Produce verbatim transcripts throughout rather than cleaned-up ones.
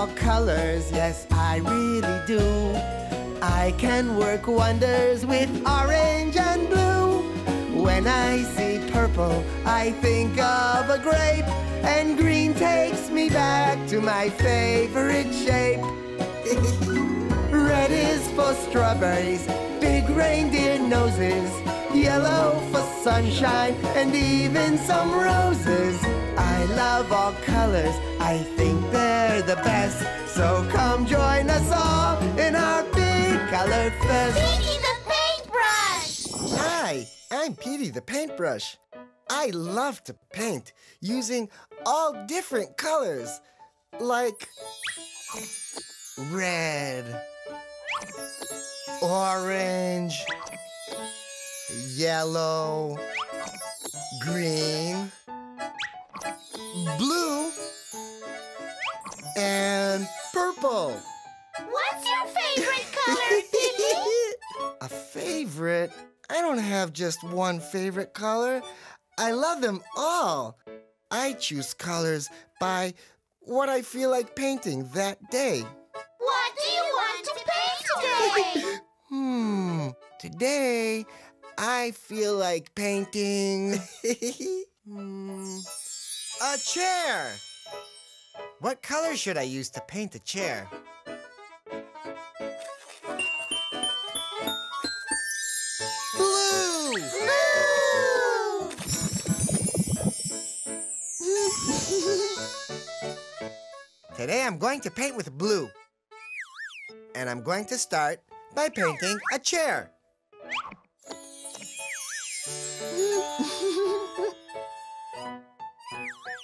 all colors, yes, I really do. I can work wonders with orange and blue. When I see purple, I think of a grape, and green takes me back to my favorite shape. Red is for strawberries, big reindeer noses, yellow for sunshine, and even some roses. I love all colors, I think they're the best. So come join us all in our big color fest. Petey the Paintbrush! Hi, I'm Petey the Paintbrush. I love to paint using all different colors, like red, orange, yellow, green, blue, and purple. What's your favorite color, Petey? A favorite? I don't have just one favorite color. I love them all. I choose colors by what I feel like painting that day. What do you want to paint today? Hmm, today I feel like painting hmm. a chair. What color should I use to paint a chair? Blue! Blue! Today I'm going to paint with blue. And I'm going to start by painting a chair.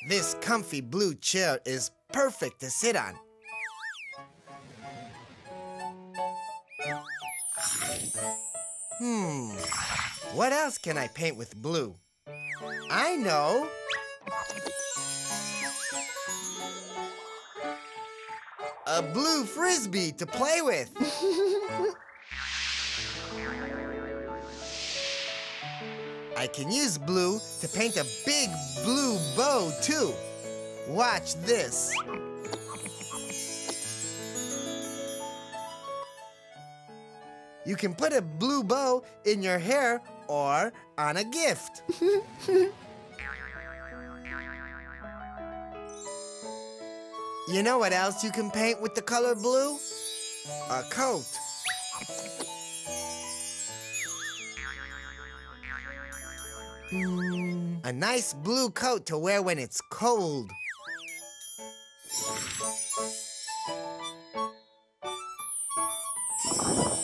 This comfy blue chair is perfect to sit on. Hmm, what else can I paint with blue? I know. A blue frisbee to play with. I can use blue to paint a big blue bow, too. Watch this. You can put a blue bow in your hair or on a gift. You know what else you can paint with the color blue? A coat. Mm. A nice blue coat to wear when it's cold.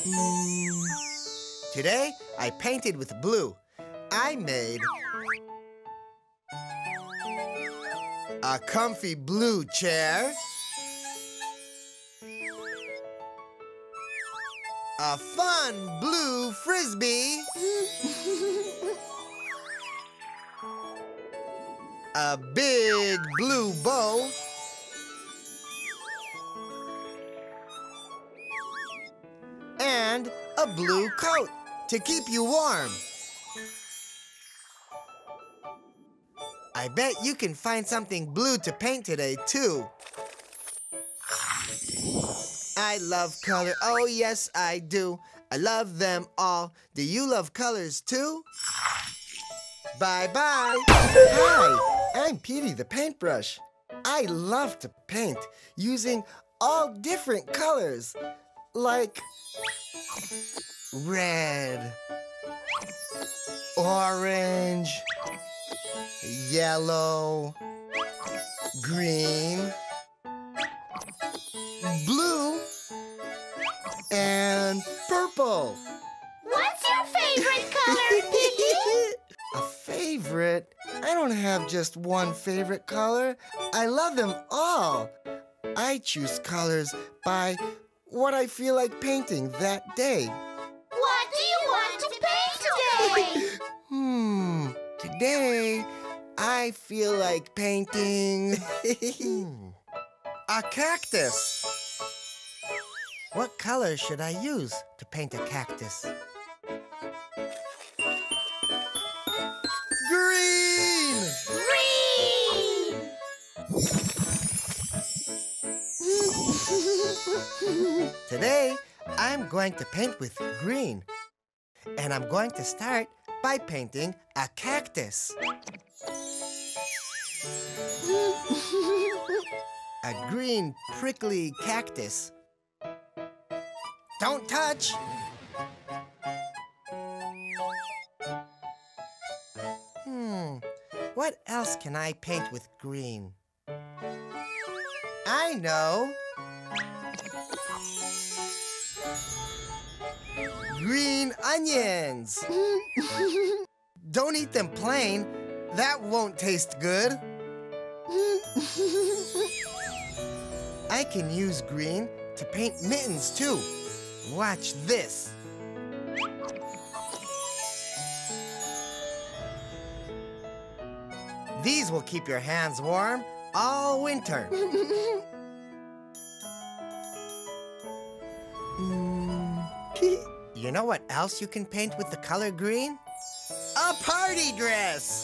Mm. Today, I painted with blue. I made a comfy blue chair, a fun blue frisbee, a big blue bow, and a blue coat to keep you warm. I bet you can find something blue to paint today, too. I love color. Oh, yes, I do. I love them all. Do you love colors, too? Bye-bye. Hi. I'm Petey the Paintbrush. I love to paint using all different colors, like red, orange, yellow, green, blue, and purple. What's your favorite color, Petey? A favorite? I don't have just one favorite color. I love them all. I choose colors by what I feel like painting that day. What do you want to paint today? Hmm, today I feel like painting a cactus. What color should I use to paint a cactus? Green! Today, I'm going to paint with green. And I'm going to start by painting a cactus. A green, prickly cactus. Don't touch! Hmm, what else can I paint with green? I know! Green onions! Don't eat them plain. That won't taste good. I can use green to paint mittens, too. Watch this. These will keep your hands warm all winter. You know what else you can paint with the color green? A party dress!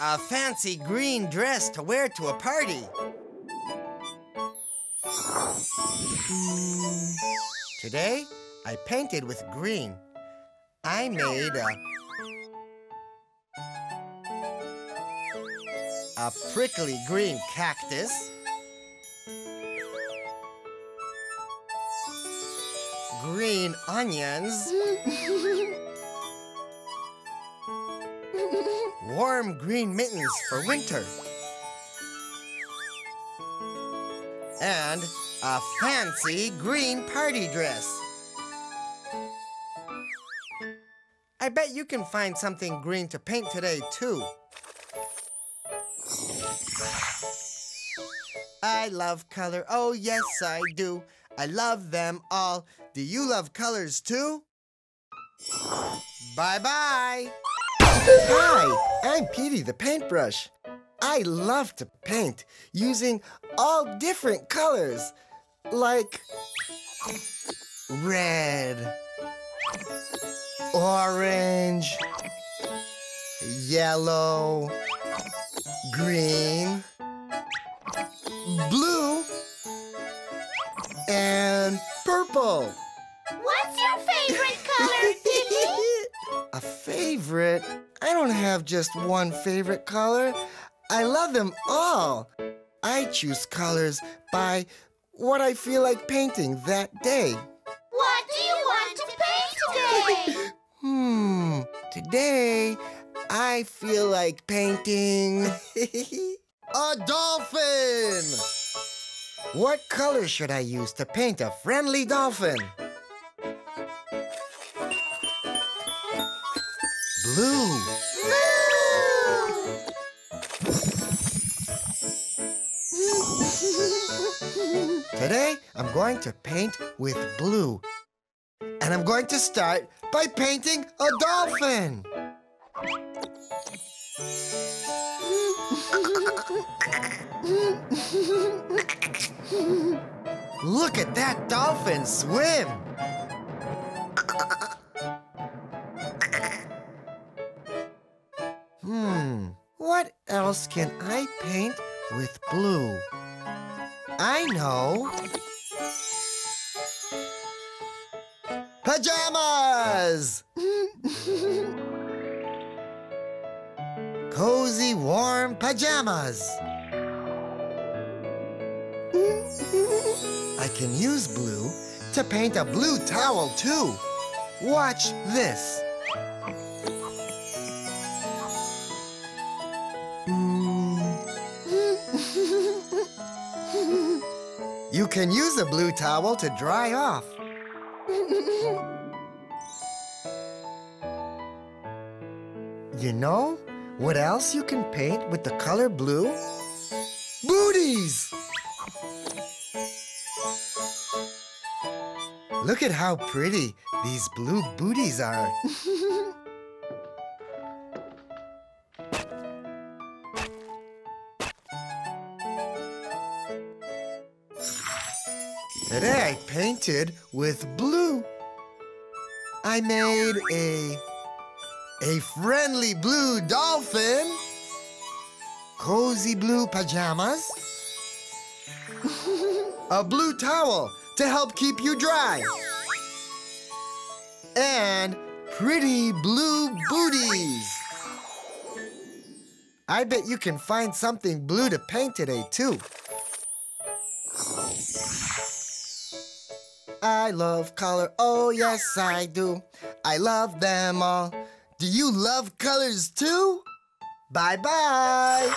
A fancy green dress to wear to a party. Today, I painted with green. I made a... a prickly green cactus. Green onions. Warm green mittens for winter. And a fancy green party dress. I bet you can find something green to paint today, too. I love color, oh yes I do. I love them all. Do you love colors, too? Bye-bye! Hi, I'm Petey the Paintbrush. I love to paint using all different colors, like red, orange, yellow, green, blue, and purple. What's your favorite color, Petey? A favorite? I don't have just one favorite color. I love them all. I choose colors by what I feel like painting that day. What do you want to paint today? Hmm, today I feel like painting a dolphin! What color should I use to paint a friendly dolphin? Blue. Blue. Today, I'm going to paint with blue. And I'm going to start by painting a dolphin. Look at that dolphin swim. Hmm, what else can I paint with blue? I know. Pajamas! Cozy, warm pajamas. I can use blue to paint a blue towel, too. Watch this. You can use a blue towel to dry off. You know what else you can paint with the color blue? Booties! Look at how pretty these blue booties are. Today I painted with blue. I made a, a friendly blue dolphin, rosy blue pajamas, a blue towel to help keep you dry, and pretty blue booties. I bet you can find something blue to paint today, too. I love color, oh yes I do. I love them all. Do you love colors too? Bye-bye.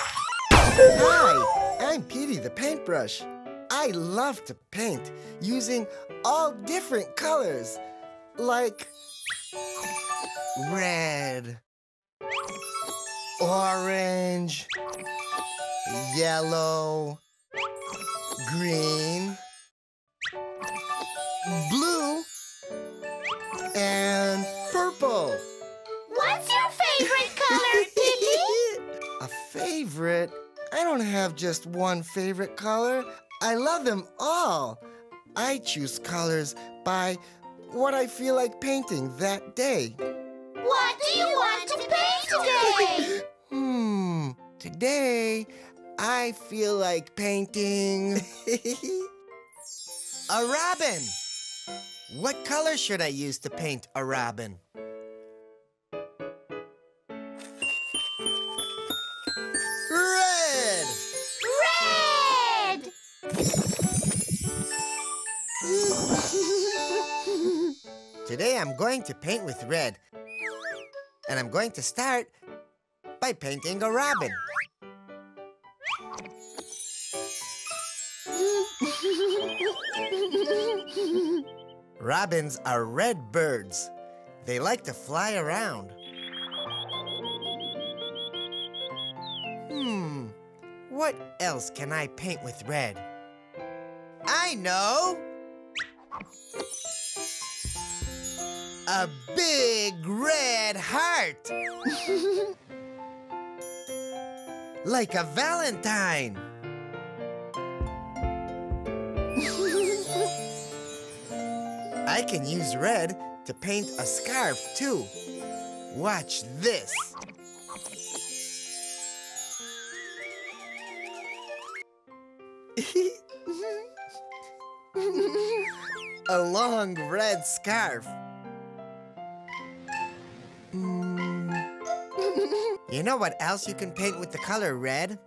Hi, I'm Petey the Paintbrush. I love to paint using all different colors, like red, orange, yellow, green, blue, and purple. What's your favorite color, Petey? A favorite? I don't have just one favorite color. I love them all. I choose colors by what I feel like painting that day. What do you want to paint today? Hmm, today I feel like painting a robin. What color should I use to paint a robin? Red! Red! Today I'm going to paint with red. And I'm going to start by painting a robin. Robins are red birds. They like to fly around. Hmm, what else can I paint with red? I know! A big red heart! Like a Valentine! I can use red to paint a scarf, too. Watch this. A long red scarf. Mm. You know what else you can paint with the color red?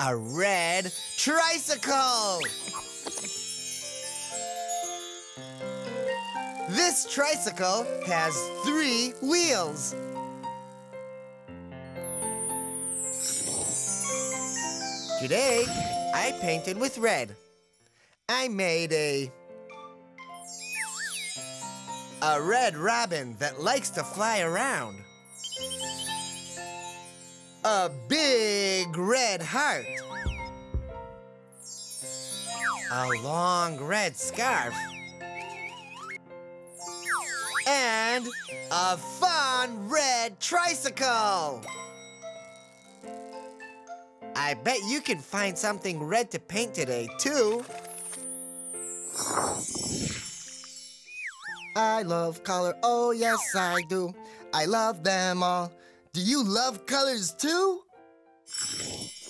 A red tricycle! This tricycle has three wheels. Today, I painted with red. I made a... a red robin that likes to fly around. A big red heart. A long red scarf. And a fun red tricycle! I bet you can find something red to paint today, too. I love color, oh yes I do. I love them all. Do you love colors, too?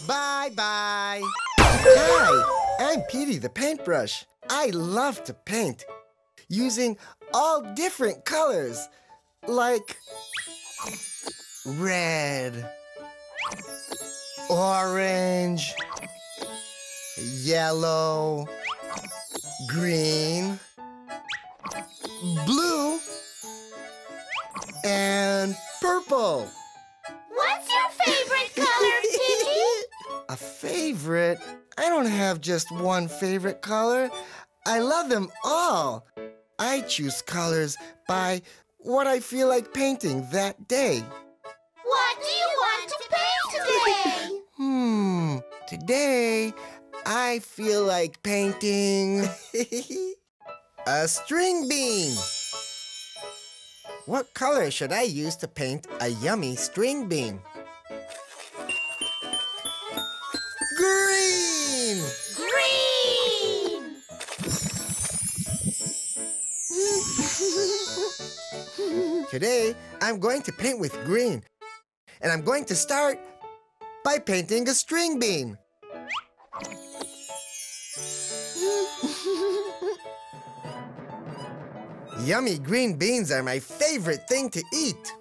Bye-bye. Hi, I'm Petey the Paintbrush. I love to paint using all different colors, like red, orange, yellow, green, blue, and purple. What's your favorite color, Petey? A favorite? I don't have just one favorite color. I love them all. I choose colors by what I feel like painting that day. What do you want to paint today? Hmm, today I feel like painting a string bean. What color should I use to paint a yummy string bean? Green! Today, I'm going to paint with green. and I'm going to start by painting a string bean. Yummy green beans are my favorite thing to eat.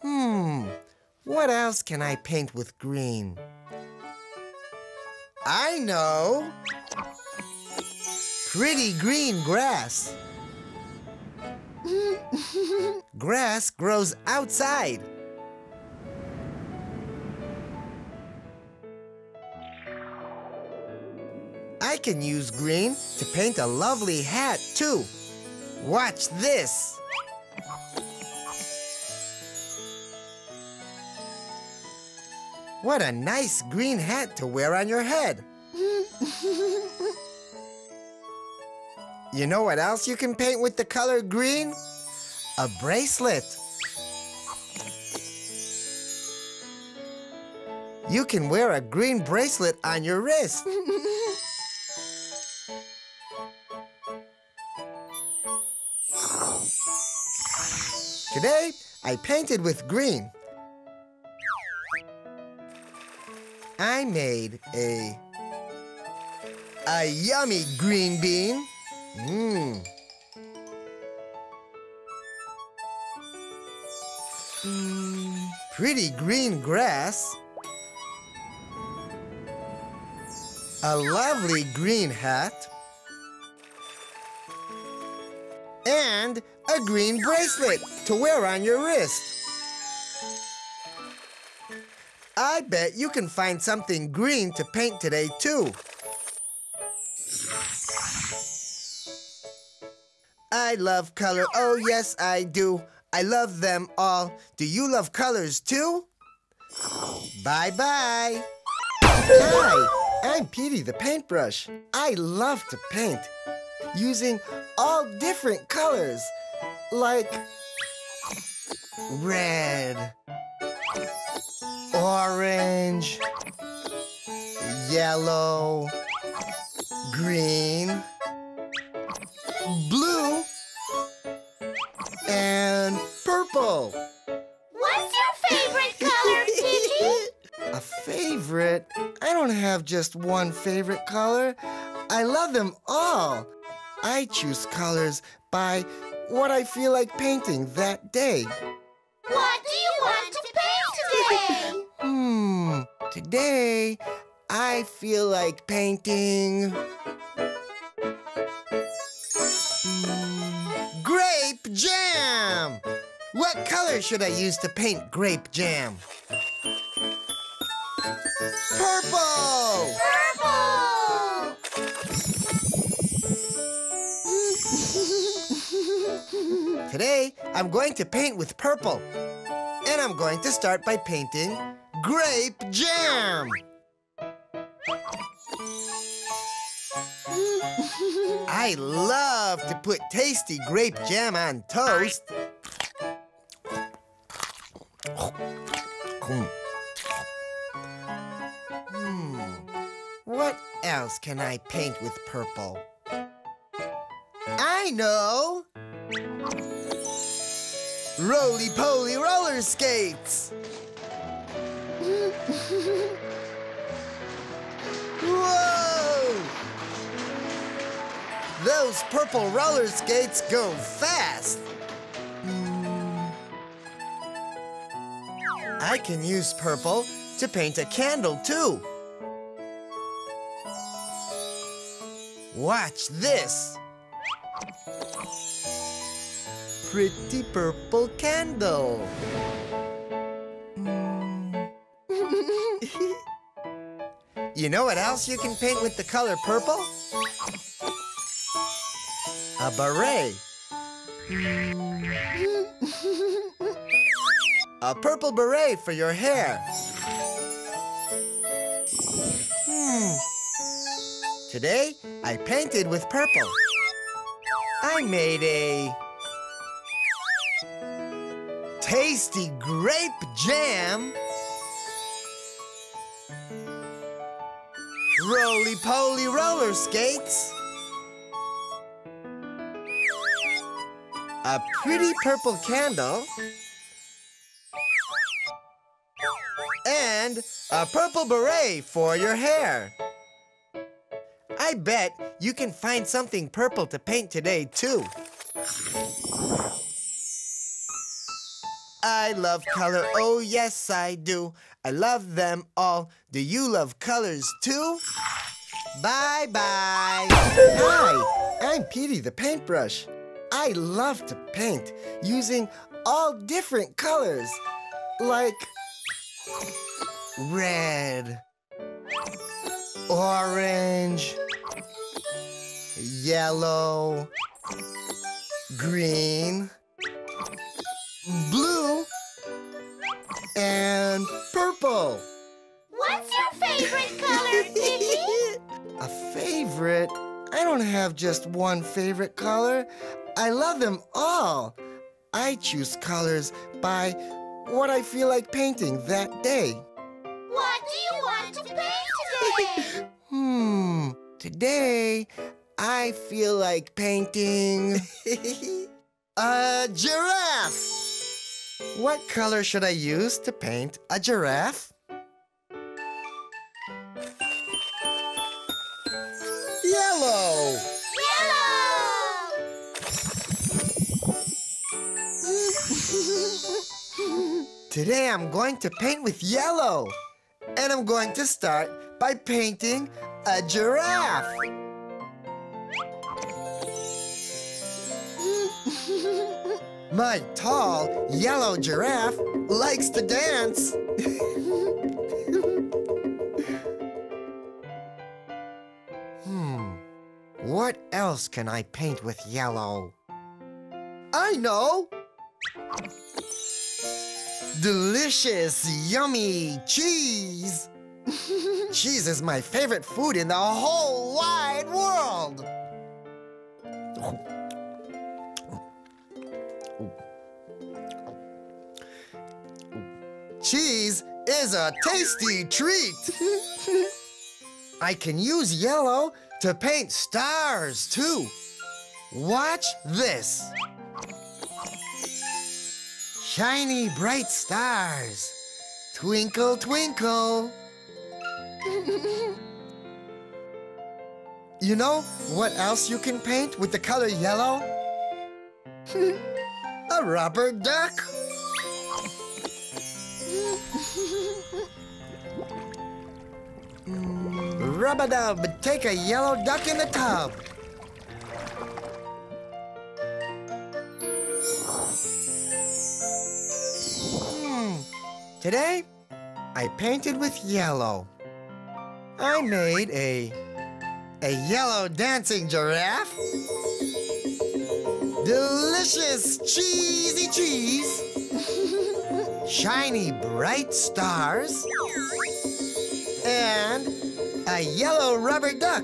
Hmm, what else can I paint with green? I know! Pretty green grass. Grass grows outside. I can use green to paint a lovely hat, too. Watch this. What a nice green hat to wear on your head. You know what else you can paint with the color green? A bracelet. You can wear a green bracelet on your wrist. Today, I painted with green. I made a, a yummy green bean. Mmm. Mm. Pretty green grass. A lovely green hat. And a green bracelet to wear on your wrist. I bet you can find something green to paint today, too. I love color. Oh, yes, I do. I love them all. Do you love colors, too? Bye-bye. Hi, I'm Petey the Paintbrush. I love to paint using all different colors. Like red, orange, yellow, green, blue, and purple. What's your favorite color, Petey? A favorite? I don't have just one favorite color. I love them all. I choose colors by what I feel like painting that day. What do you want to paint today? Hmm, today I feel like painting mm, grape jam! What color should I use to paint grape jam? Purple! Purple! Today, I'm going to paint with purple. And I'm going to start by painting grape jam. I love to put tasty grape jam on toast. Hmm. What else can I paint with purple? I know! Roly-poly roller skates! Whoa! Those purple roller skates go fast! I can use purple to paint a candle, too. Watch this! Pretty purple candle. Mm. You know what else you can paint with the color purple? A beret. A purple beret for your hair. Hmm. Today, I painted with purple. I made a tasty grape jam, roly-poly roller skates, a pretty purple candle, and a purple beret for your hair. I bet you can find something purple to paint today, too. I love color, oh yes I do. I love them all. Do you love colors, too? Bye-bye. Hi, I'm Petey the Paintbrush. I love to paint using all different colors, like red, orange, yellow, green, blue, and purple. What's your favorite color, Timmy? A favorite? I don't have just one favorite color. I love them all. I choose colors by what I feel like painting that day. What do you want to paint today? hmm, today I feel like painting a giraffe. What color should I use to paint a giraffe? Yellow. Yellow. Today I'm going to paint with yellow. And I'm going to start by painting a giraffe. My tall, yellow giraffe likes to dance. hmm, what else can I paint with yellow? I know! Delicious, yummy cheese! Cheese is my favorite food in the whole wide world! Cheese is a tasty treat! I can use yellow to paint stars, too. Watch this. Shiny, bright stars. Twinkle, twinkle. You know what else you can paint with the color yellow? A rubber duck. Rub-a-dub, take a yellow duck in the tub. Hmm. Today, I painted with yellow. I made a, a yellow dancing giraffe. Delicious cheesy cheese. Shiny bright stars. And a yellow rubber duck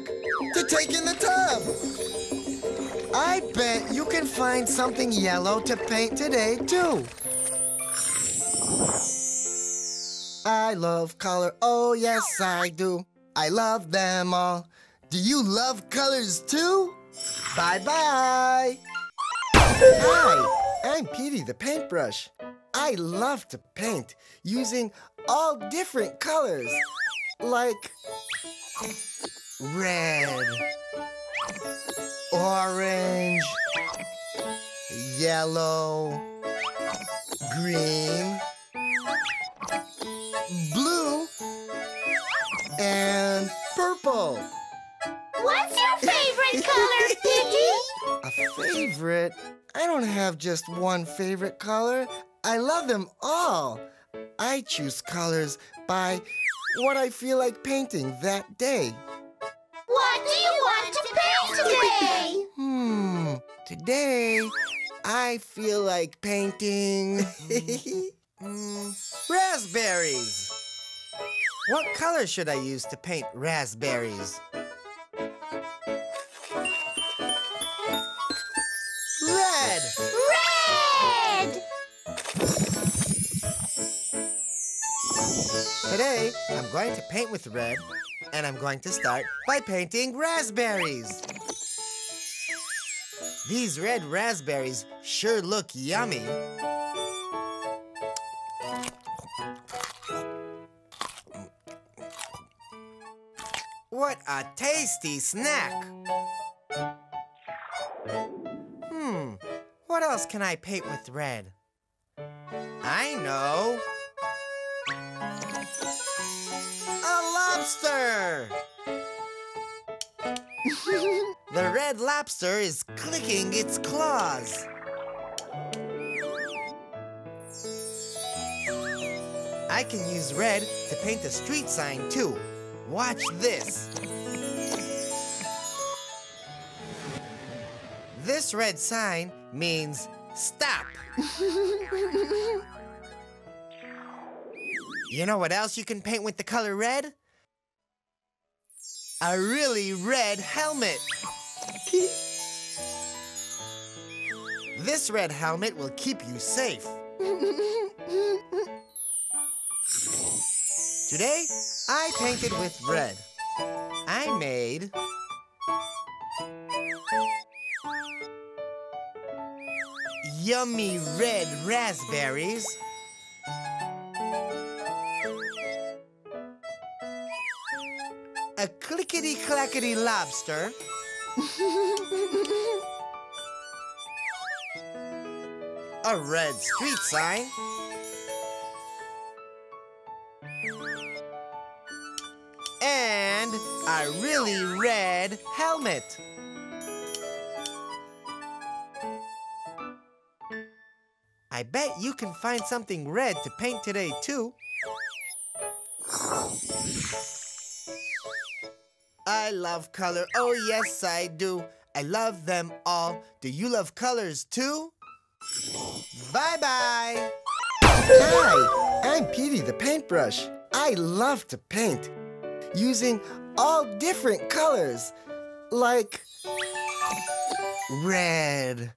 to take in the tub. I bet you can find something yellow to paint today, too. I love color, oh yes I do. I love them all. Do you love colors, too? Bye-bye. Hi, I'm Petey the Paintbrush. I love to paint using all different colors, like red, orange, yellow, green, blue, and purple. What's your favorite color, Petey? A favorite? I don't have just one favorite color. I love them all. I choose colors by what I feel like painting that day. What do you want to paint today? hmm, today I feel like painting raspberries. What color should I use to paint raspberries? Red. Red! Today, I'm going to paint with red, and I'm going to start by painting raspberries. These red raspberries sure look yummy. What a tasty snack! Hmm, what else can I paint with red? I know! A lobster! The red lobster is clicking its claws. I can use red to paint a street sign too. Watch this. This red sign means stop. You know what else you can paint with the color red? A really red helmet. This red helmet will keep you safe. Today, I painted with red. I made yummy red raspberries, a clickety-clackety lobster, a red street sign, and a really red helmet. I bet you can find something red to paint today, too. I love color. Oh, yes, I do. I love them all. Do you love colors, too? Bye-bye. Hi, I'm Petey the Paintbrush. I love to paint using all different colors, like red,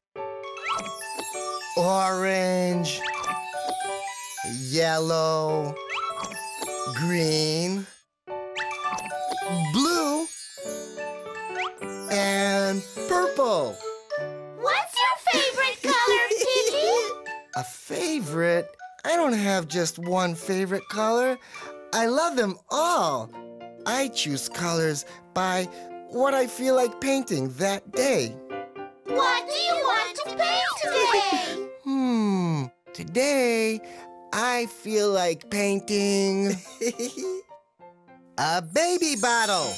orange, yellow, green, blue, and purple. What's your favorite color, Petey? A favorite? I don't have just one favorite color. I love them all. I choose colors by what I feel like painting that day. What do you want to paint today? Hmm, today I feel like painting a baby bottle.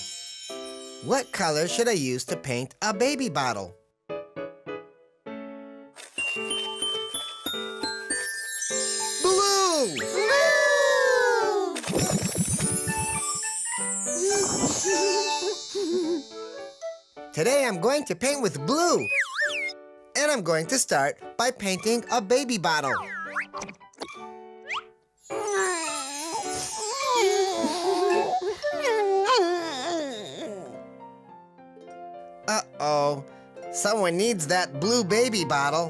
What color should I use to paint a baby bottle? Blue! Blue! Today I'm going to paint with blue. And I'm going to start by painting a baby bottle. Uh-oh, someone needs that blue baby bottle.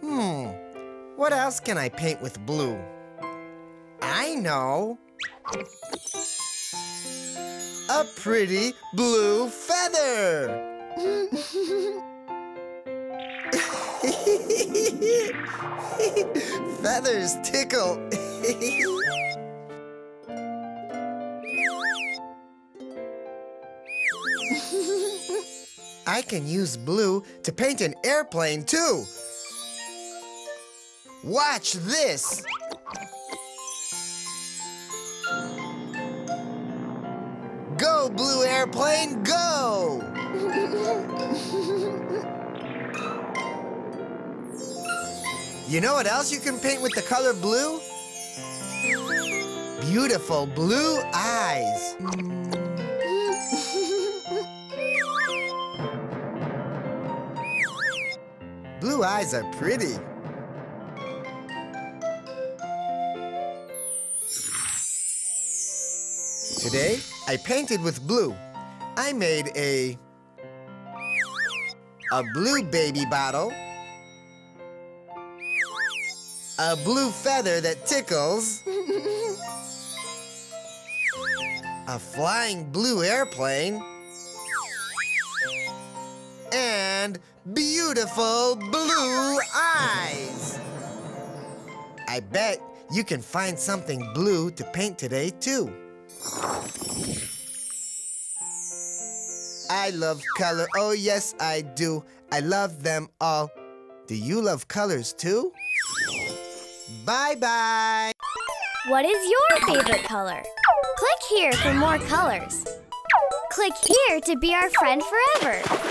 Hmm, what else can I paint with blue? I know. A pretty blue feather. Feathers tickle. I can use blue to paint an airplane too. Watch this. Go, blue airplane, go! You know what else you can paint with the color blue? Beautiful blue eyes. Blue eyes are pretty. Today, I painted with blue. I made a... a blue baby bottle, a blue feather that tickles, a flying blue airplane, and beautiful blue eyes. I bet you can find something blue to paint today, too. I love color, oh yes I do. I love them all. Do you love colors, too? Bye-bye! What is your favorite color? Click here for more colors. Click here to be our friend forever.